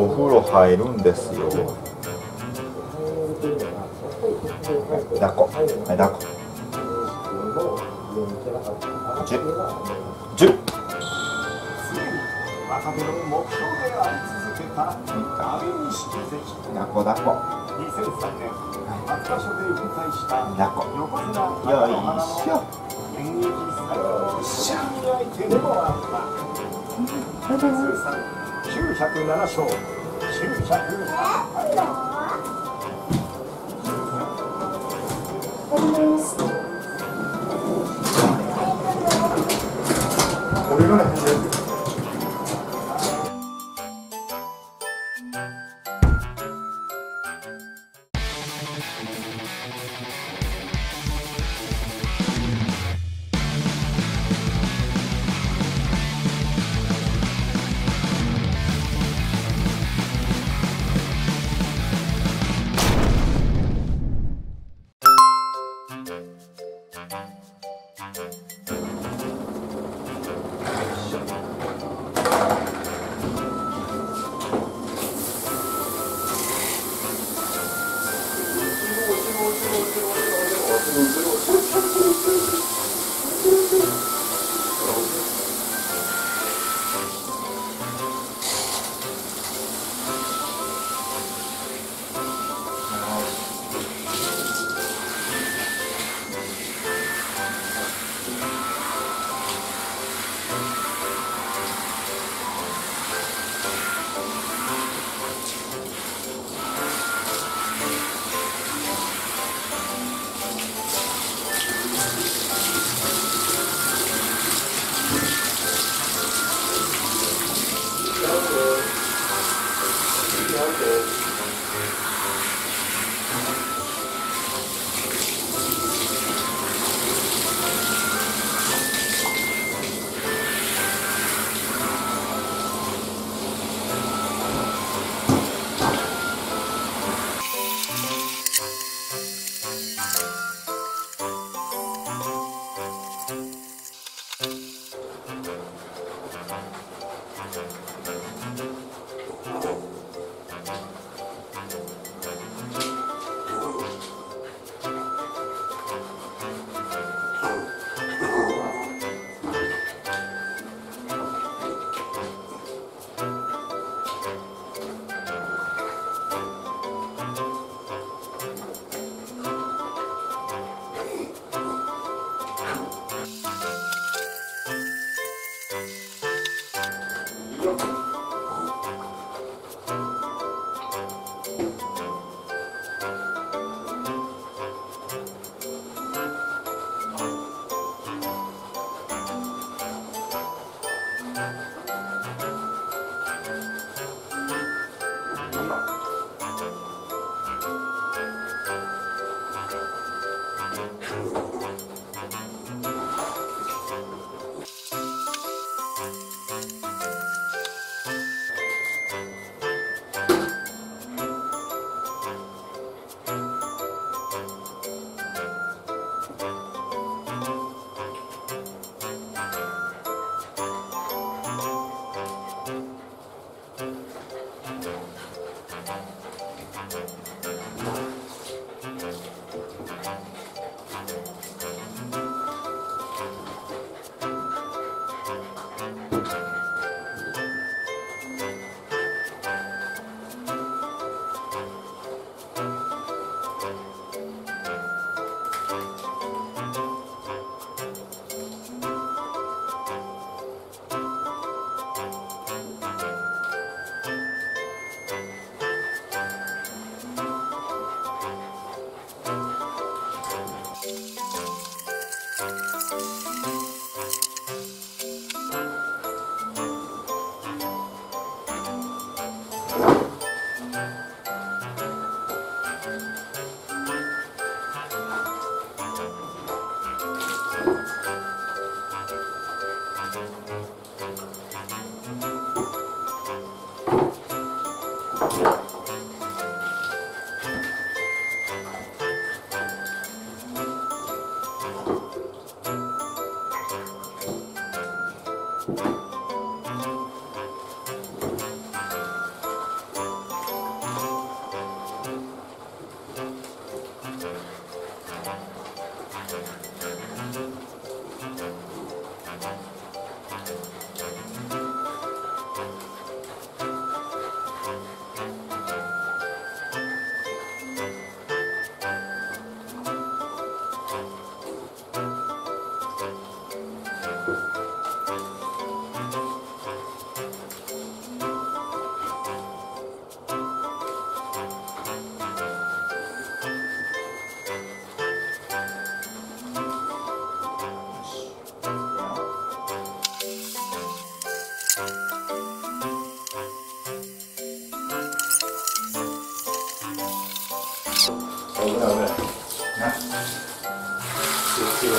お風呂入るんですよ。抱っこ、はい、抱っこ。10。若手の目標であり続けた安倍西樹。抱っこ抱っこ。2003年松田書で引退した横綱花の花の現役最高の相手でもあった。2003年。907勝、900。危ないね。気をつけよう。